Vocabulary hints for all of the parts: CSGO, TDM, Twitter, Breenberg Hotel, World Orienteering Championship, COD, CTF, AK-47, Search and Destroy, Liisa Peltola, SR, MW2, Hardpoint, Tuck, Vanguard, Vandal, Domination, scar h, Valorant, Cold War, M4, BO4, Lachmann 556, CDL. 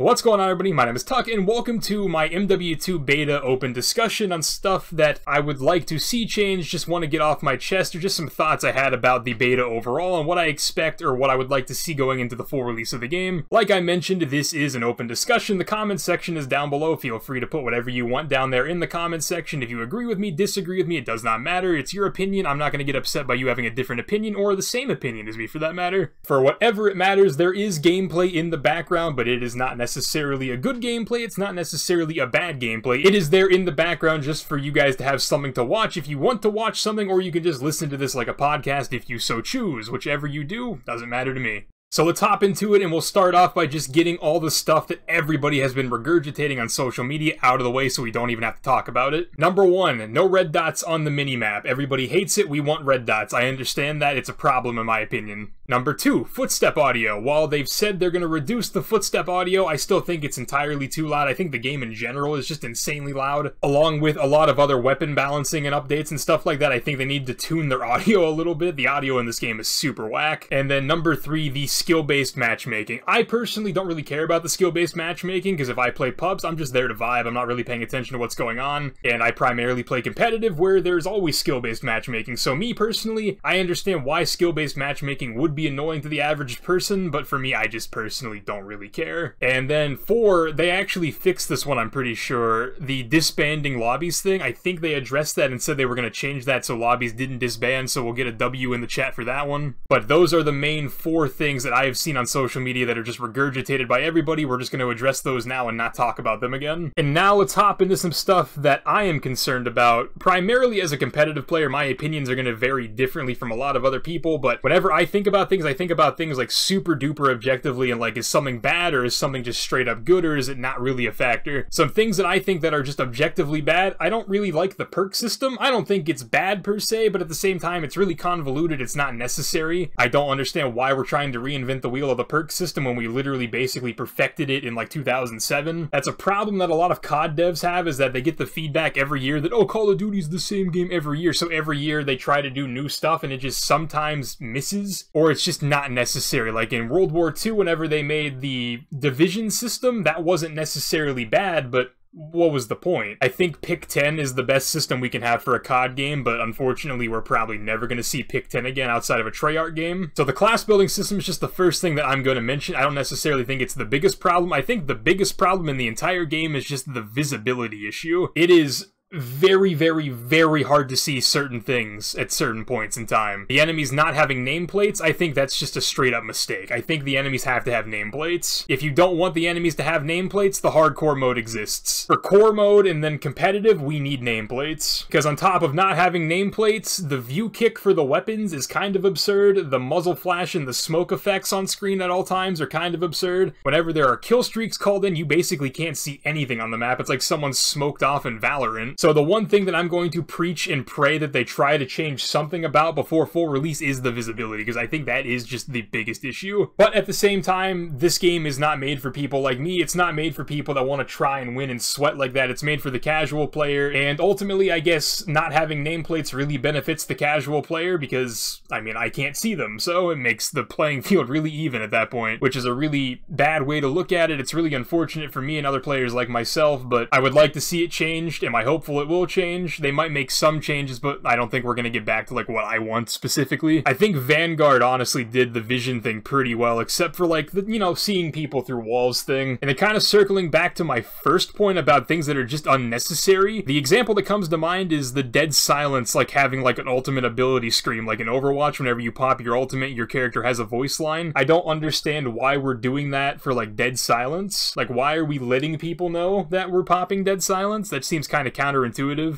What's going on, everybody? My name is Tuck, and welcome to my MW2 beta open discussion on stuff that I would like to see change, just want to get off my chest, or just some thoughts I had about the beta overall and what I expect or what I would like to see going into the full release of the game. Like I mentioned, this is an open discussion. The comment section is down below. Feel free to put whatever you want down there in the comment section. If you agree with me, disagree with me, it does not matter. It's your opinion. I'm not going to get upset by you having a different opinion or the same opinion as me for that matter. For whatever it matters, there is gameplay in the background, but it is not necessarily a good gameplay. It's not necessarily a bad gameplay. It is there in the background just for you guys to have something to watch if you want to watch something, or you can just listen to this like a podcast if you so choose. Whichever you do, doesn't matter to me. So let's hop into it, and we'll start off by just getting all the stuff that everybody has been regurgitating on social media out of the way so we don't even have to talk about it. Number one, no red dots on the minimap. Everybody hates it. We want red dots. I understand that. It's a problem in my opinion. Number two, footstep audio. While they've said they're going to reduce the footstep audio, I still think it's entirely too loud. I think the game in general is just insanely loud, along with a lot of other weapon balancing and updates and stuff like that. I think they need to tune their audio a little bit. The audio in this game is super whack. And then number three, the skill-based matchmaking. I personally don't really care about the skill-based matchmaking because if I play pubs, I'm just there to vibe. I'm not really paying attention to what's going on, and I primarily play competitive where there's always skill-based matchmaking. So me personally, I understand why skill-based matchmaking would be annoying to the average person, but for me, I just personally don't really care. And then four, they actually fixed this one, I'm pretty sure. The disbanding lobbies thing, I think they addressed that and said they were going to change that so lobbies didn't disband, so we'll get a W in the chat for that one. But those are the main four things that I have seen on social media that are just regurgitated by everybody. We're just going to address those now and not talk about them again. And now let's hop into some stuff that I am concerned about. Primarily as a competitive player, my opinions are going to vary differently from a lot of other people, but whenever I think about things like super duper objectively and like, is something bad or is something just straight up good or is it not really a factor? Some things that I think that are just objectively bad, I don't really like the perk system. I don't think it's bad per se, but at the same time, it's really convoluted. It's not necessary. I don't understand why we're trying to reinvent the wheel of the perk system when we literally basically perfected it in like 2007. That's a problem that a lot of COD devs have, is that they get the feedback every year that, oh, Call of Duty's the same game every year. So every year they try to do new stuff and it just sometimes misses, or it's just not necessary. Like in World War II, whenever they made the division system, that wasn't necessarily bad, but what was the point? I think pick 10 is the best system we can have for a COD game, but unfortunately we're probably never going to see pick 10 again outside of a Treyarch game. So the class building system is just the first thing that I'm going to mention. I don't necessarily think it's the biggest problem. I think the biggest problem in the entire game is just the visibility issue. It is very, very, very hard to see certain things at certain points in time. The enemies not having nameplates, I think that's just a straight up mistake. I think the enemies have to have nameplates. If you don't want the enemies to have nameplates, the hardcore mode exists. For core mode and then competitive, we need nameplates. Because on top of not having nameplates, the view kick for the weapons is kind of absurd. The muzzle flash and the smoke effects on screen at all times are kind of absurd. Whenever there are kill streaks called in, you basically can't see anything on the map. It's like someone smoked off in Valorant. So the one thing that I'm going to preach and pray that they try to change something about before full release is the visibility, because I think that is just the biggest issue. But at the same time, this game is not made for people like me. It's not made for people that want to try and win and sweat like that. It's made for the casual player, and ultimately, I guess not having nameplates really benefits the casual player because, I mean, I can't see them, so it makes the playing field really even at that point, which is a really bad way to look at it. It's really unfortunate for me and other players like myself, but I would like to see it changed. Am I hopeful it will change? They might make some changes, but I don't think we're going to get back to like what I want specifically. I think Vanguard honestly did the vision thing pretty well, except for like the, you know, seeing people through walls thing. And then kind of circling back to my first point about things that are just unnecessary, the example that comes to mind is the dead silence, like having like an ultimate ability scream, like in Overwatch. Whenever you pop your ultimate, your character has a voice line. I don't understand why we're doing that for like dead silence. Like, why are we letting people know that we're popping dead silence? That seems kind of counterintuitive.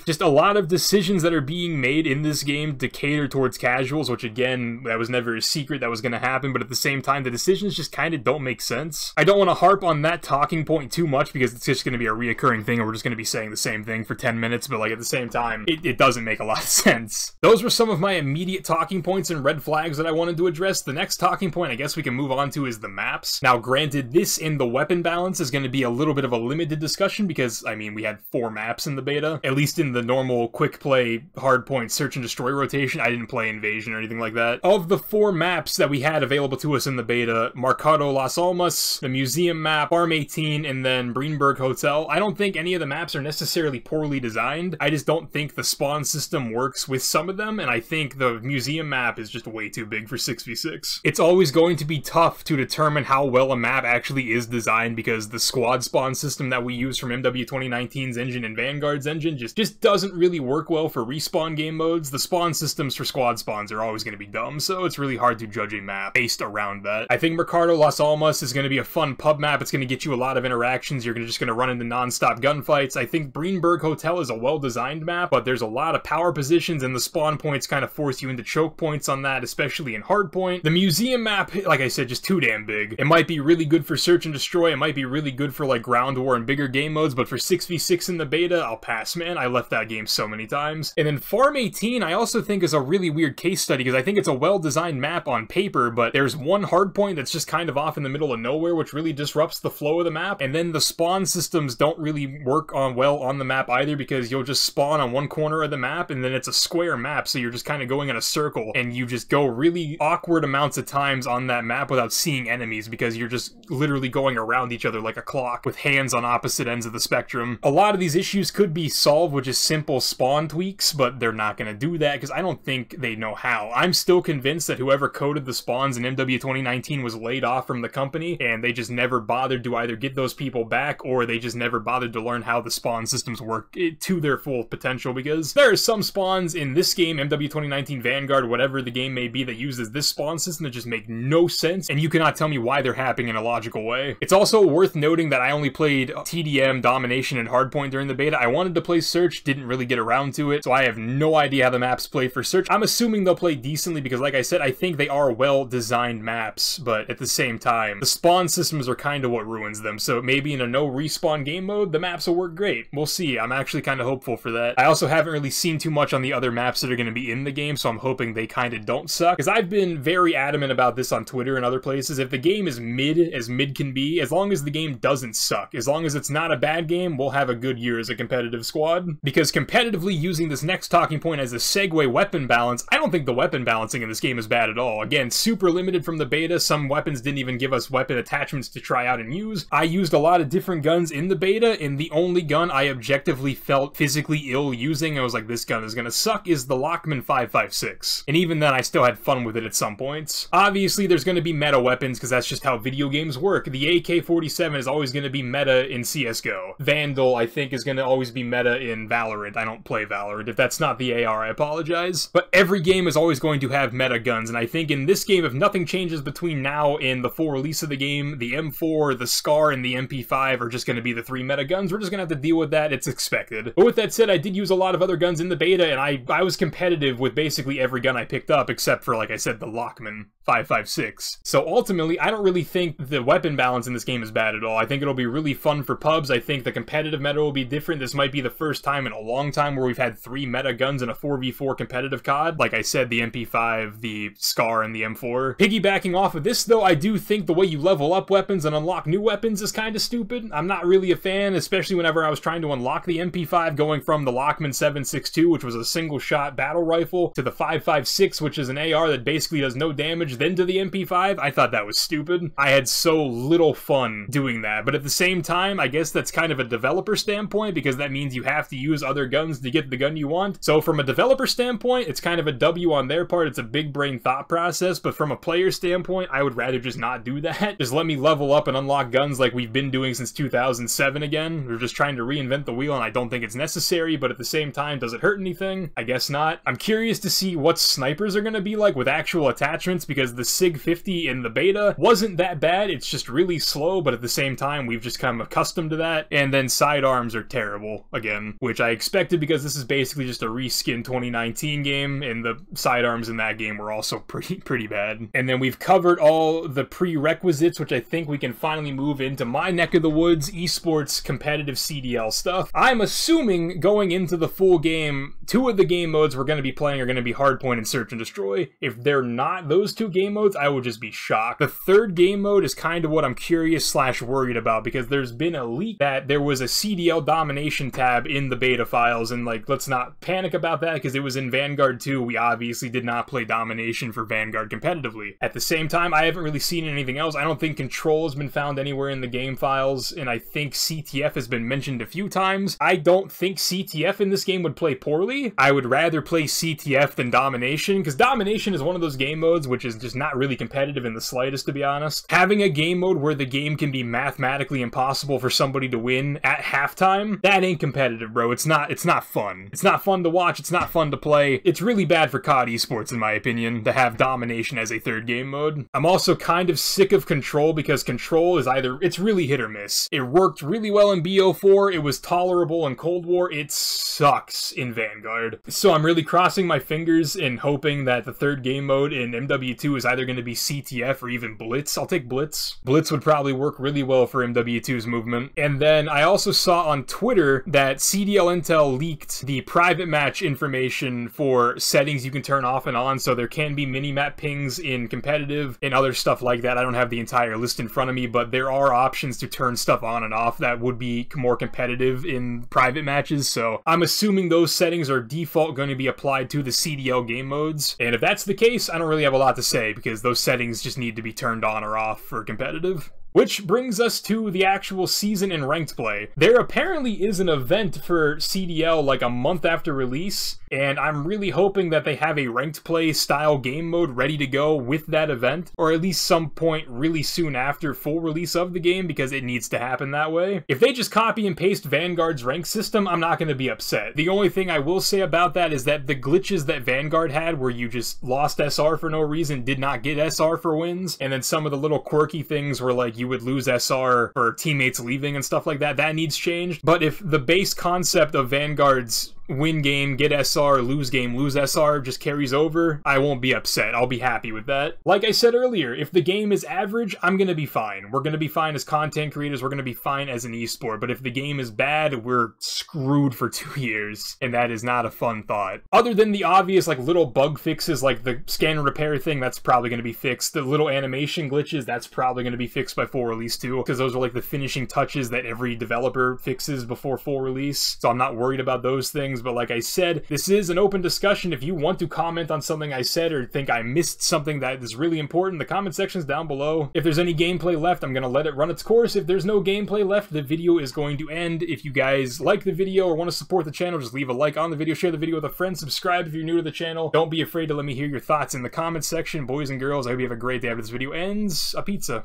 Just a lot of decisions that are being made in this game to cater towards casuals, which again, that was never a secret that was going to happen, but at the same time, the decisions just kind of don't make sense. I don't want to harp on that talking point too much because it's just going to be a reoccurring thing and we're just going to be saying the same thing for 10 minutes, but like at the same time, it doesn't make a lot of sense. Those were some of my immediate talking points and red flags that I wanted to address. The next talking point I guess we can move on to is the maps. Now granted, this and the weapon balance is going to be a little bit of a limited discussion because, I mean, we had 4 maps in the beta. Yeah. At least in the normal quick play hardpoint search and destroy rotation, I didn't play invasion or anything like that. Of the four maps that we had available to us in the beta, Mercado Las Almas, the museum map, Farm 18, and then Breenberg Hotel, I don't think any of the maps are necessarily poorly designed. I just don't think the spawn system works with some of them, and I think the museum map is just way too big for 6v6. It's always going to be tough to determine how well a map actually is designed because the squad spawn system that we use from MW2019's engine and Vanguard's engine just doesn't really work well for respawn game modes. The spawn systems for squad spawns are always going to be dumb, so it's really hard to judge a map based around that. I think Mercado Las Almas is going to be a fun pub map. It's going to get you a lot of interactions. You're just going to run into non-stop gunfights. I think Breenberg Hotel is a well-designed map, but there's a lot of power positions, and the spawn points kind of force you into choke points on that, especially in hardpoint. The museum map, like I said, just too damn big. It might be really good for search and destroy. It might be really good for like ground war and bigger game modes, but for 6v6 in the beta, I'll pass, man. I left that game so many times. And then Farm 18, I also think is a really weird case study because I think it's a well-designed map on paper, but there's one hardpoint that's just kind of off in the middle of nowhere, which really disrupts the flow of the map. And then the spawn systems don't really work on well on the map either because you'll just spawn on one corner of the map and then it's a square map, so you're just kind of going in a circle and you just go really awkward amounts of times on that map without seeing enemies because you're just literally going around each other like a clock with hands on opposite ends of the spectrum. A lot of these issues could be solved with just simple spawn tweaks, but they're not going to do that because I don't think they know how. I'm still convinced that whoever coded the spawns in MW 2019 was laid off from the company and they just never bothered to either get those people back or they just never bothered to learn how the spawn systems work to their full potential, because there are some spawns in this game, MW 2019, Vanguard, whatever the game may be, that uses this spawn system that just make no sense, and you cannot tell me why they're happening in a logical way. It's also worth noting that I only played TDM, Domination, and Hardpoint during the beta. I wanted to play Search, didn't really get around to it, so I have no idea how the maps play for Search. I'm assuming they'll play decently because, like I said, I think they are well-designed maps, but at the same time, the spawn systems are kind of what ruins them, so maybe in a no-respawn game mode, the maps will work great. We'll see. I'm actually kind of hopeful for that. I also haven't really seen too much on the other maps that are going to be in the game, so I'm hoping they kind of don't suck, because I've been very adamant about this on Twitter and other places. If the game is mid, as mid can be, as long as the game doesn't suck, as long as it's not a bad game, we'll have a good year as a competitive squad. Because competitively, using this next talking point as a segue, weapon balance, I don't think the weapon balancing in this game is bad at all. Again, super limited from the beta. Some weapons didn't even give us weapon attachments to try out and use. I used a lot of different guns in the beta, and the only gun I objectively felt physically ill using, I was like, this gun is gonna suck, is the Lachmann 556. And even then, I still had fun with it at some points. Obviously, there's gonna be meta weapons, because that's just how video games work. The AK-47 is always gonna be meta in CSGO. Vandal, I think, is gonna always be meta in Valorant. I don't play Valorant. If that's not the AR, I apologize. But every game is always going to have meta guns, and I think in this game, if nothing changes between now and the full release of the game, the M4, the SCAR, and the MP5 are just gonna be the three meta guns. We're just gonna have to deal with that. It's expected. But with that said, I did use a lot of other guns in the beta, and I was competitive with basically every gun I picked up, except for, like I said, the Lachmann 556. So ultimately, I don't really think the weapon balance in this game is bad at all. I think it'll be really fun for pubs. I think the competitive meta will be different. This might be the first time in a long time where we've had three meta guns in a 4v4 competitive COD. Like I said, the MP5, the SCAR, and the M4. Piggybacking off of this, though, I do think the way you level up weapons and unlock new weapons is kind of stupid. I'm not really a fan, especially whenever I was trying to unlock the MP5, going from the Lachmann 762, which was a single-shot battle rifle, to the 556, which is an AR that basically does no damage, then to the MP5. I thought that was stupid. I had so little fun doing that, but at the same time, I guess that's kind of a developer standpoint, because that means you have to use other guns to get the gun you want. So from a developer standpoint, it's kind of a W on their part. It's a big brain thought process, but from a player standpoint, I would rather just not do that. Just let me level up and unlock guns like we've been doing since 2007 again. We're just trying to reinvent the wheel, and I don't think it's necessary, but at the same time, does it hurt anything? I guess not. I'm curious to see what snipers are going to be like with actual attachments, because the SIG 50 in the beta wasn't that bad. It's just really slow, but at the same time, we've just come accustomed to that. And then sidearms are terrible again, which I expected because this is basically just a reskin 2019 game, and the sidearms in that game were also pretty bad. And then we've covered all the prerequisites, which I think we can finally move into my neck of the woods, esports, competitive CDL stuff. I'm assuming going into the full game, Two of the game modes we're going to be playing are going to be Hardpoint and Search and Destroy. If they're not those two game modes, I would just be shocked. The third game mode is kind of what I'm curious / worried about, because there's been a leak that there was a CDL Domination tab in the beta files, and like, let's not panic about that because it was in Vanguard 2. We obviously did not play Domination for Vanguard competitively. At the same time, I haven't really seen anything else. I don't think Control has been found anywhere in the game files, and I think CTF has been mentioned a few times. I don't think CTF in this game would play poorly. I would rather play CTF than Domination, because Domination is one of those game modes which is just not really competitive in the slightest, to be honest. Having a game mode where the game can be mathematically impossible for somebody to win at halftime, that ain't competitive, bro. It's not fun. It's not fun to watch. It's not fun to play. It's really bad for COD esports, in my opinion, to have Domination as a third game mode. I'm also kind of sick of Control, because Control is either, it's really hit or miss. It worked really well in BO4. It was tolerable in Cold War. It sucks in Vanguard. So I'm really crossing my fingers and hoping that the third game mode in MW2 is either going to be CTF or even Blitz. I'll take Blitz. Blitz would probably work really well for MW2's movement. And then I also saw on Twitter that CDL Intel leaked the private match information for settings you can turn off and on, so there can be minimap pings in competitive and other stuff like that. I don't have the entire list in front of me, but there are options to turn stuff on and off that would be more competitive in private matches. So I'm assuming those settings are default going to be applied to the CDL game modes, and if that's the case, I don't really have a lot to say, because those settings just need to be turned on or off for competitive. Which brings us to the actual season and ranked play. There apparently is an event for CDL like a month after release, and I'm really hoping that they have a ranked play style game mode ready to go with that event, or at least some point really soon after full release of the game, because it needs to happen that way. If they just copy and paste Vanguard's rank system, I'm not going to be upset. The only thing I will say about that is that the glitches that Vanguard had, where you just lost SR for no reason, did not get SR for wins, and then some of the little quirky things were like, you would lose SR for teammates leaving and stuff like that. That needs changed. But if the base concept of Vanguard's win game, get SR, lose game, lose SR just carries over, I won't be upset. I'll be happy with that. Like I said earlier, if the game is average, I'm gonna be fine. We're gonna be fine as content creators. We're gonna be fine as an esport. But if the game is bad, we're screwed for 2 years, and that is not a fun thought. Other than the obvious, like, little bug fixes, like the scan and repair thing, that's probably gonna be fixed. The little animation glitches, that's probably gonna be fixed by full release too, because those are like the finishing touches that every developer fixes before full release. So I'm not worried about those things. But like I said, this is an open discussion. If you want to comment on something I said, or think I missed something that is really important, the comment section's down below. If there's any gameplay left, I'm going to let it run its course. If there's no gameplay left, the video is going to end. If you guys like the video or want to support the channel, just leave a like on the video, share the video with a friend, subscribe if you're new to the channel. Don't be afraid to let me hear your thoughts in the comment section. Boys and girls, I hope you have a great day after this video ends. A pizza.